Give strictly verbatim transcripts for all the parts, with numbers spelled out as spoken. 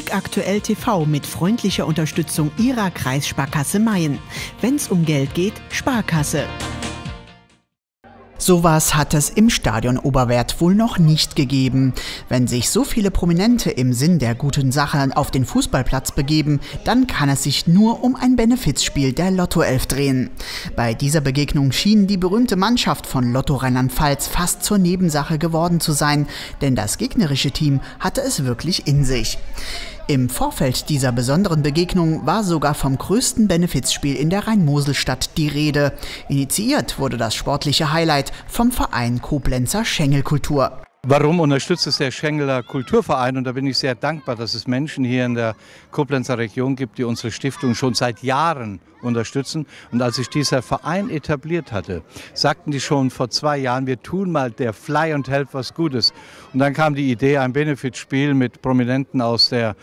Blick aktuell T V mit freundlicher Unterstützung Ihrer Kreissparkasse Mayen. Wenn's um Geld geht, Sparkasse. Sowas hat es im Stadion Oberwerth wohl noch nicht gegeben. Wenn sich so viele Prominente im Sinn der guten Sache auf den Fußballplatz begeben, dann kann es sich nur um ein Benefizspiel der Lottoelf drehen. Bei dieser Begegnung schien die berühmte Mannschaft von Lotto Rheinland-Pfalz fast zur Nebensache geworden zu sein, denn das gegnerische Team hatte es wirklich in sich. Im Vorfeld dieser besonderen Begegnung war sogar vom größten Benefizspiel in der Rhein-Mosel-Stadt die Rede. Initiiert wurde das sportliche Highlight vom Verein Koblenzer Schängel Kultur. Warum unterstützt es der Schängeler Kulturverein? Und da bin ich sehr dankbar, dass es Menschen hier in der Koblenzer Region gibt, die unsere Stiftung schon seit Jahren unterstützen. Und als sich dieser Verein etabliert hatte, sagten die schon vor zwei Jahren, wir tun mal der Fly and Help was Gutes. Und dann kam die Idee, ein Benefitspiel mit Prominenten aus der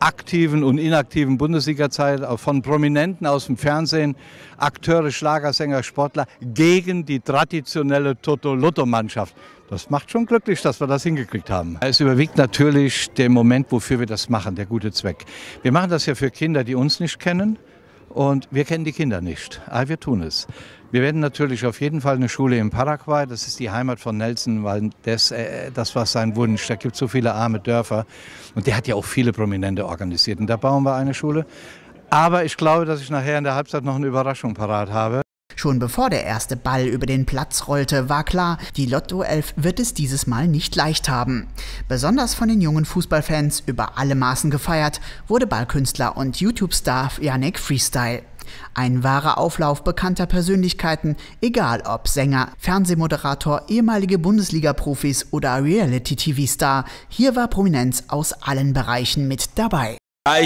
aktiven und inaktiven Bundesliga-Zeit, von Prominenten aus dem Fernsehen, Akteure, Schlagersänger, Sportler, gegen die traditionelle Toto-Lotto-Mannschaft. Das macht schon glücklich, dass wir das hingekriegt haben. Es überwiegt natürlich der Moment, wofür wir das machen, der gute Zweck. Wir machen das ja für Kinder, die uns nicht kennen. Und wir kennen die Kinder nicht, aber wir tun es. Wir werden natürlich auf jeden Fall eine Schule in Paraguay, das ist die Heimat von Nelson, weil das, äh, das war sein Wunsch. Da gibt es so viele arme Dörfer und der hat ja auch viele Prominente organisiert und da bauen wir eine Schule. Aber ich glaube, dass ich nachher in der Halbzeit noch eine Überraschung parat habe. Schon bevor der erste Ball über den Platz rollte, war klar, die Lottoelf wird es dieses Mal nicht leicht haben. Besonders von den jungen Fußballfans über alle Maßen gefeiert wurde Ballkünstler und YouTube-Star Jannik Freestyle. Ein wahrer Auflauf bekannter Persönlichkeiten, egal ob Sänger, Fernsehmoderator, ehemalige Bundesliga-Profis oder Reality-T V-Star, hier war Prominenz aus allen Bereichen mit dabei. Ja,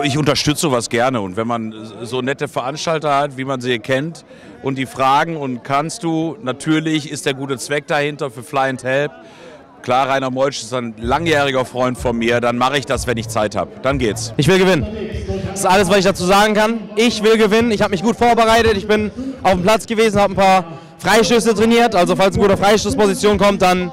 ich, ich unterstütze sowas gerne und wenn man so nette Veranstalter hat, wie man sie kennt und die fragen und kannst du, natürlich ist der gute Zweck dahinter für Fly and Help. Klar, Reiner Meutsch ist ein langjähriger Freund von mir, dann mache ich das, wenn ich Zeit habe. Dann geht's. Ich will gewinnen. Das ist alles, was ich dazu sagen kann. Ich will gewinnen, ich habe mich gut vorbereitet, ich bin auf dem Platz gewesen, habe ein paar Freistöße trainiert, also falls eine gute Freistoßposition kommt, dann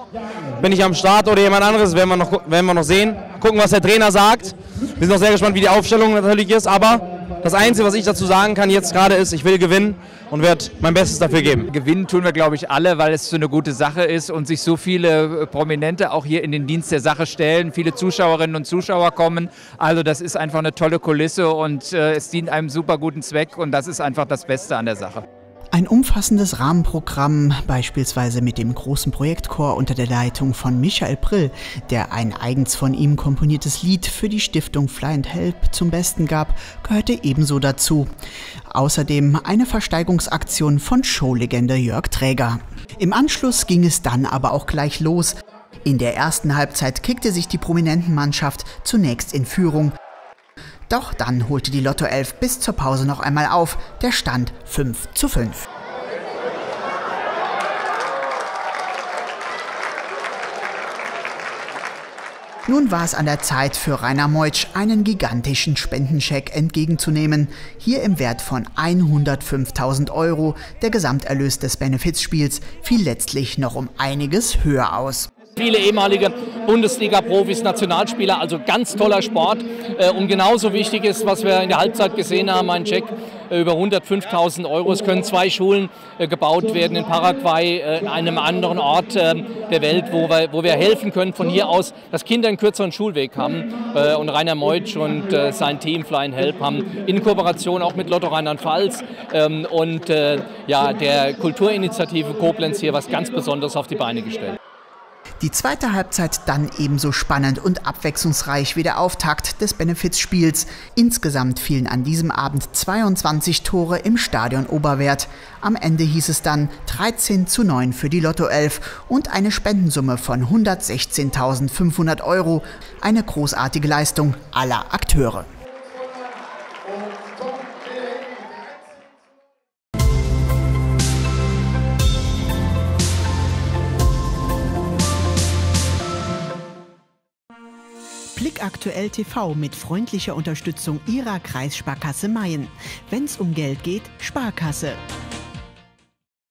bin ich am Start oder jemand anderes, werden wir noch, werden wir noch sehen. Gucken, was der Trainer sagt. Wir sind auch sehr gespannt, wie die Aufstellung natürlich ist, aber das Einzige, was ich dazu sagen kann jetzt gerade ist, ich will gewinnen und werde mein Bestes dafür geben. Gewinnen tun wir, glaube ich, alle, weil es so eine gute Sache ist und sich so viele Prominente auch hier in den Dienst der Sache stellen, viele Zuschauerinnen und Zuschauer kommen. Also das ist einfach eine tolle Kulisse und äh, es dient einem super guten Zweck und das ist einfach das Beste an der Sache. Ein umfassendes Rahmenprogramm, beispielsweise mit dem großen Projektchor unter der Leitung von Michael Prill, der ein eigens von ihm komponiertes Lied für die Stiftung Fly and Help zum Besten gab, gehörte ebenso dazu. Außerdem eine Versteigungsaktion von Showlegende Jörg Träger. Im Anschluss ging es dann aber auch gleich los. In der ersten Halbzeit kickte sich die Prominentenmannschaft zunächst in Führung. Doch dann holte die Lottoelf bis zur Pause noch einmal auf. Der Stand fünf zu fünf. Nun war es an der Zeit für Reiner Meutsch, einen gigantischen Spendenscheck entgegenzunehmen. Hier im Wert von hundertfünftausend Euro. Der Gesamterlös des Benefizspiels fiel letztlich noch um einiges höher aus. Viele ehemalige Bundesliga-Profis, Nationalspieler, also ganz toller Sport. Und genauso wichtig ist, was wir in der Halbzeit gesehen haben, ein Check über hundertfünftausend Euro. Es können zwei Schulen gebaut werden in Paraguay, einem anderen Ort der Welt, wo wir, wo wir helfen können von hier aus, dass Kinder einen kürzeren Schulweg haben. Und Reiner Meutsch und sein Team Fly and Help haben in Kooperation auch mit Lotto Rheinland-Pfalz und ja, der Kulturinitiative Koblenz hier was ganz Besonderes auf die Beine gestellt. Die zweite Halbzeit dann ebenso spannend und abwechslungsreich wie der Auftakt des Benefizspiels. Insgesamt fielen an diesem Abend zweiundzwanzig Tore im Stadion Oberwerth. Am Ende hieß es dann dreizehn zu neun für die Lottoelf und eine Spendensumme von hundertsechzehntausendfünfhundert Euro. Eine großartige Leistung aller Akteure. Blick aktuell T V mit freundlicher Unterstützung Ihrer Kreissparkasse Mayen. Wenn's um Geld geht, Sparkasse.